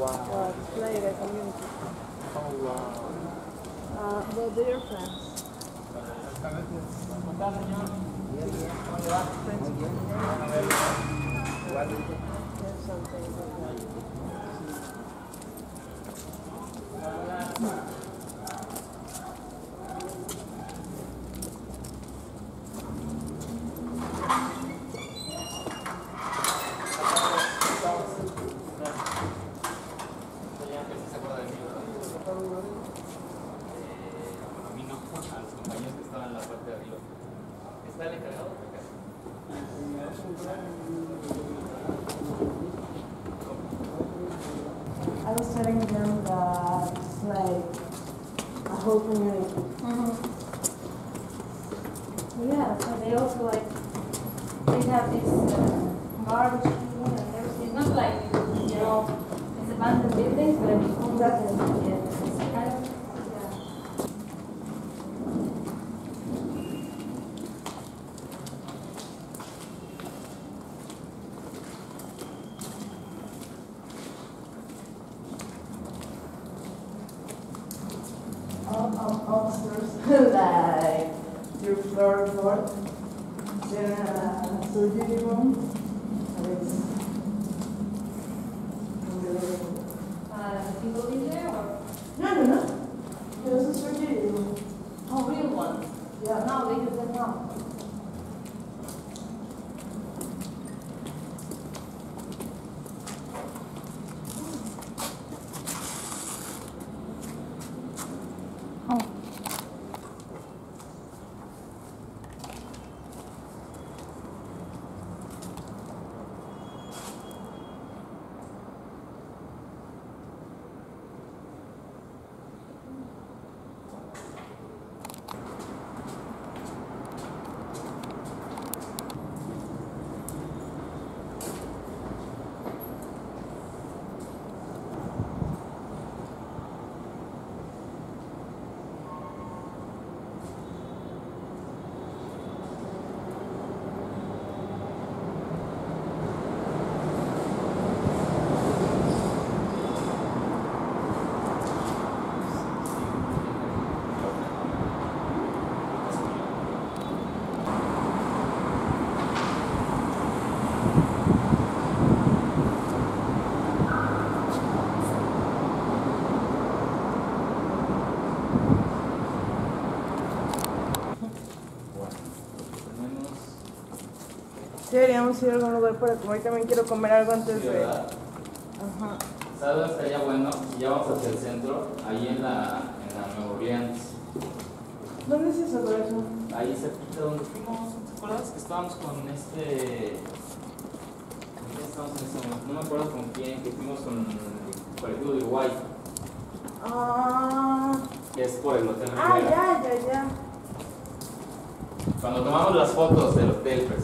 Wow. Like a community. Oh, wow. Well, they are friends. I was telling them that it's like a whole community. Mm-hmm. Yeah, so they also like, they have this barbecue and everything. Not like, you know, it's abandoned buildings, but it's all that. Officers, like your third floor, then surgery room, people in there or? No. There's a surgery room. Oh, real one? Yeah, no, we do that now. Deberíamos ir a algún lugar para comer. También quiero comer algo antes de... Ajá. ¿Sabes? Estaría bueno. Ya vamos hacia el centro, ahí en la Nuevo Orleans. ¿Dónde es eso, corazón? Ahí cerquita donde fuimos. ¿Te acuerdas que estábamos con este...? Estamos en ese momento. No me acuerdo con quién, que fuimos con el colectivo de Uruguay. Ah. Que es por el hotel. Ya. Cuando tomamos las fotos del hotel, precisamente.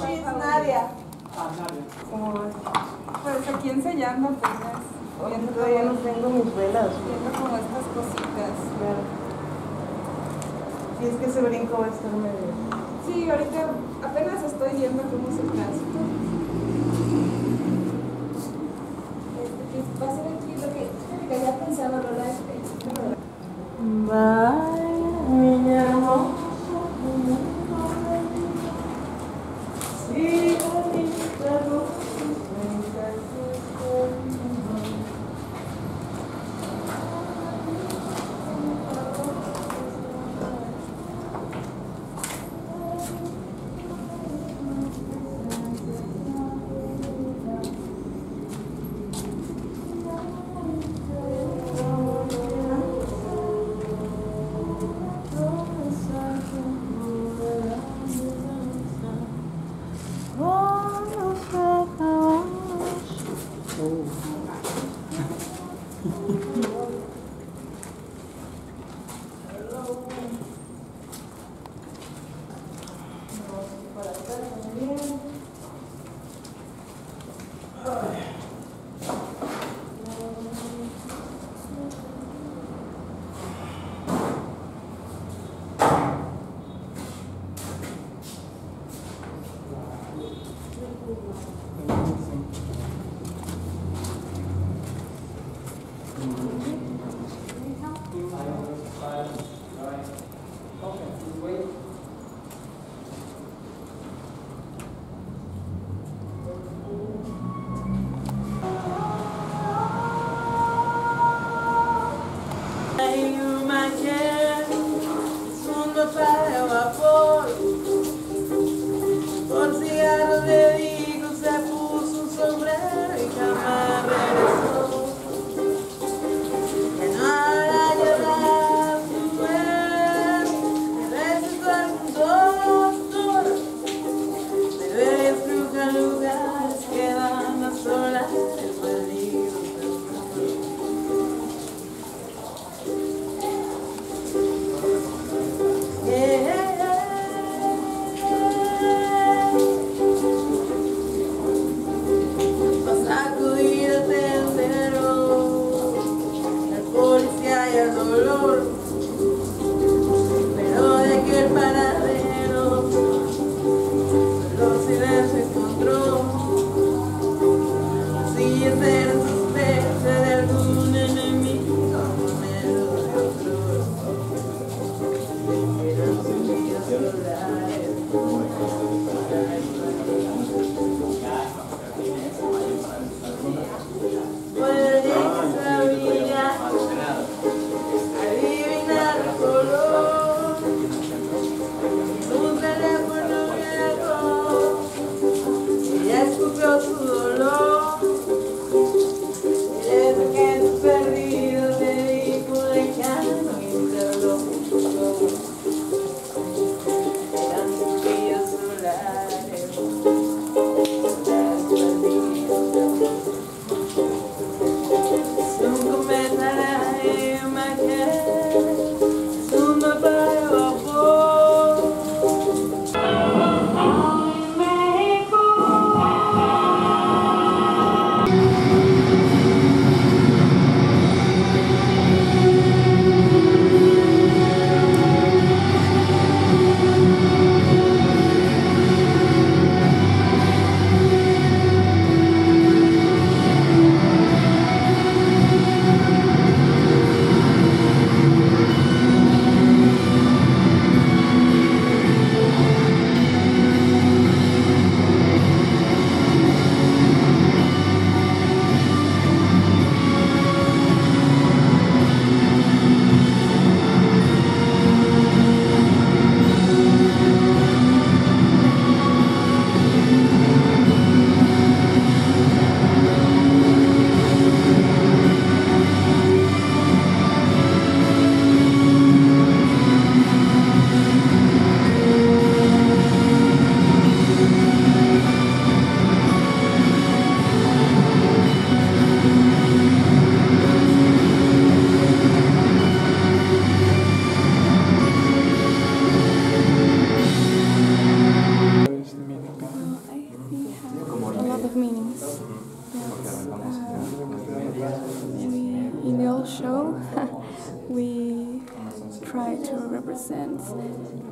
She's Nadia. Pues aquí enseñando apenas. Viendo todavía no tengo mis velas. Viendo como estas cositas. Claro. Si es que se brinco va a estar medio. Sí, ahorita apenas estoy viendo cómo se transforma. Va a ser aquí lo que había pensado Lola. Bye, mi amor.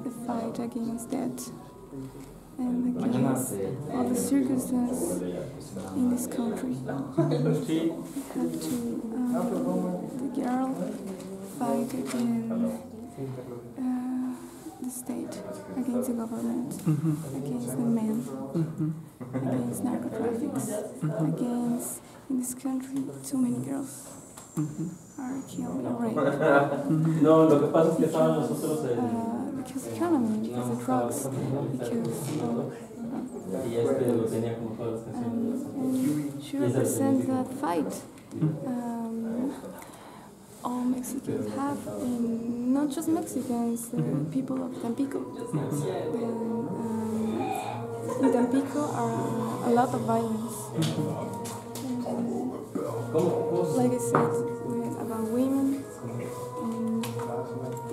The fight against that and against all the circumstances in this country. We have to, the girl fight against the state, against the government, against the men, against narcotraffics, against, in this country, too many girls. No, lo que pasa es que estaban nosotros because economy, because of drugs, because y este lo tenía como todas las canciones. She represents that fight. All Mexicans have, and not just Mexicans, people of Tampico. In Tampico are a lot of violence. Like I said, about women,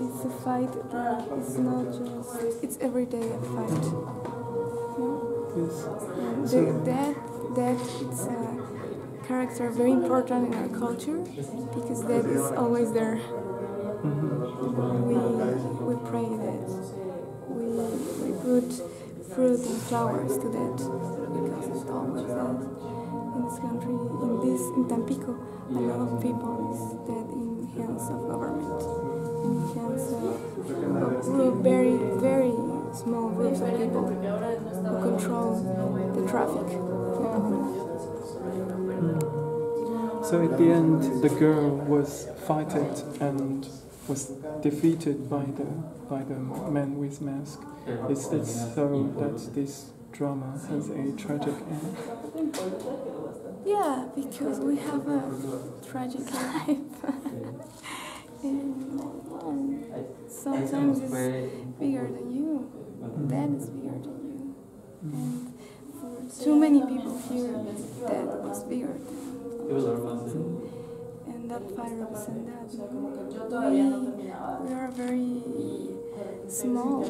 it's a fight that it's not just, it's everyday a fight. Yes. That it's a character very important in our culture, because that is always there. We pray that, we put fruit and flowers to that, because it's always that. In this country, in Tampico, a lot of people is dead in hands of government, in hands of very, very small groups of people who control the traffic. So at the end, the girl was fighted and was defeated by the man with mask. Is that so? That this drama has a tragic end? Yeah, because we have a tragic life, and sometimes it's bigger than you, that is bigger than you, and for too many people here, that was bigger than us. And that virus and that, we are very small.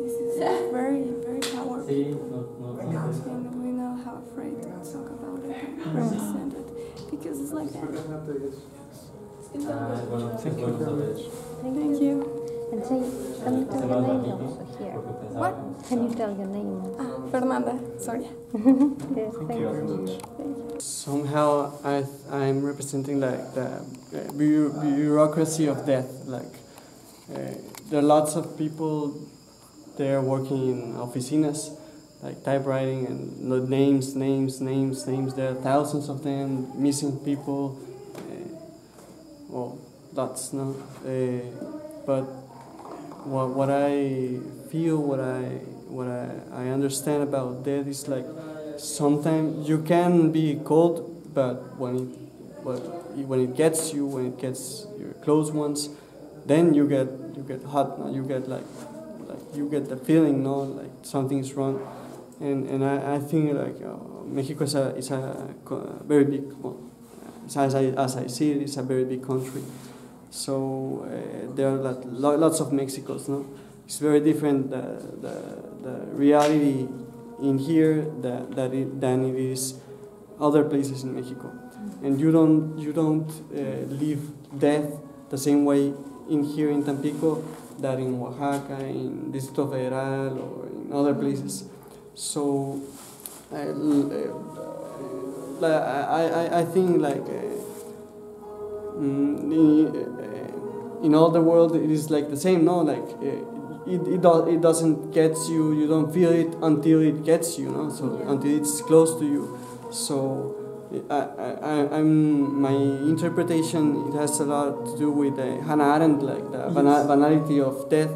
This is very, very powerful. And we now have afraid to talk about it and represent it, because it's like that. Thank you very much. Thank you. And say, can you tell your name also here? What? Can you tell your name? Ah, Fernanda, sorry. Yes, thank you very much. Somehow I'm representing like the bureaucracy of death, like there are lots of people there working in oficinas, like typewriting, and names. There are thousands of them, missing people. Well, that's not. But what I feel, what I understand about that is like sometimes you can be cold, but when it gets you, when it gets your close ones, then you get hot. You get like you get the feeling, no, like something's wrong. And I think like Mexico is a very big, well, as I see it, it's a very big country. So there are lots of Mexicos, no? It's very different the reality in here than it is other places in Mexico. And you don't live death the same way in here in Tampico that in Oaxaca, in Distrito Federal, or in other places. So I think like in all the world it is like the same, no? Like it doesn't get you, you don't feel it until it gets you, no? So until it's close to you. So my interpretation, it has a lot to do with Hannah Arendt, like the banality of death,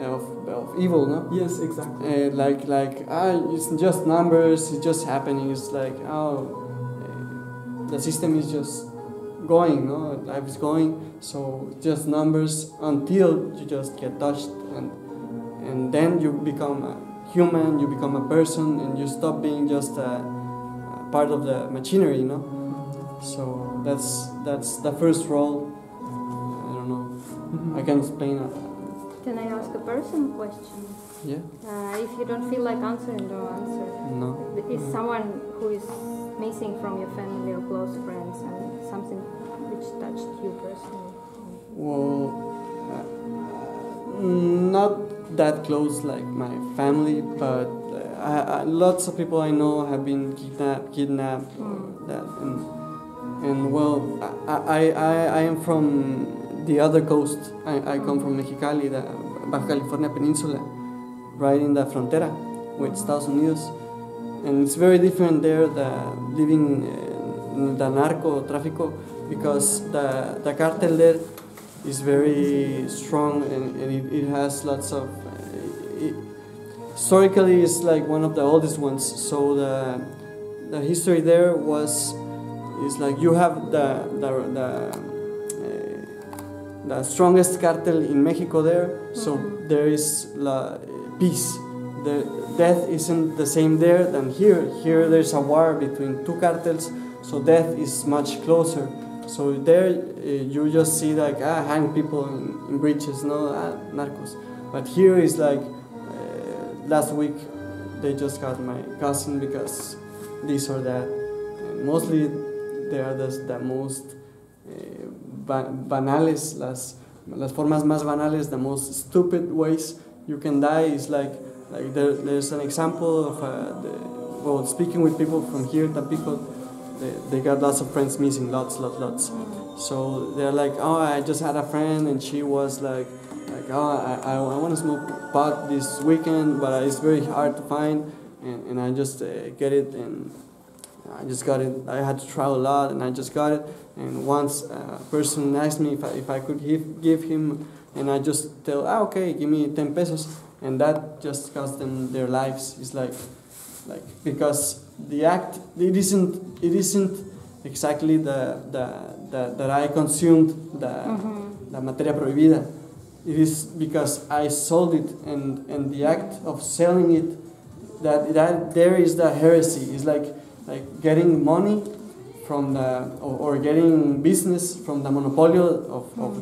of evil, no? Yes, exactly. It's just numbers, it's just happening. It's like, the system is just going, no? Life is going, so just numbers until you just get touched, and then you become a human, you become a person, and you stop being just a part of the machinery, no? So that's the first role. I don't know. I can explain it. Can I ask a personal question? Yeah. If you don't feel like answering, don't answer. No. Is someone who is missing from your family or close friends and something which touched you personally? Well, not that close like my family, but lots of people I know have been kidnapped or that. And well, I am from the other coast. I come from Mexicali, the Baja California Peninsula, right in the frontera with Estados Unidos. And it's very different there, living in the narco-trafico, because the cartel there is very strong, and it has lots of... historically, it's like one of the oldest ones, so the history there is like you have the strongest cartel in Mexico there, so there is peace. The death isn't the same there than here. Here there's a war between two cartels, so death is much closer. So there you just see like, hang people in bridges, no, narcos. But here is like, last week they just got my cousin because this or that. And mostly they are the most banales, las formas más banales, the most stupid ways you can die is like there's an example of speaking with people from here, Tampico, they got lots of friends missing, lots. So they're like, I just had a friend and she was like I want to smoke pot this weekend, but it's very hard to find, and I just get it, and I just got it. I had to travel a lot, and I just got it. And once a person asked me if I could give him, and I just tell, okay, give me 10 pesos, and that just cost them their lives. It's like because the act, it isn't exactly the that I consumed the materia prohibida. It is because I sold it, and the act of selling it, that there is the heresy. It's like getting money from or getting business from the monopolio of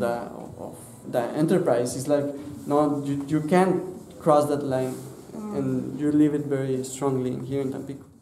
the enterprise. It's like, no, you can't cross that line, and you leave it very strongly here in Tampico.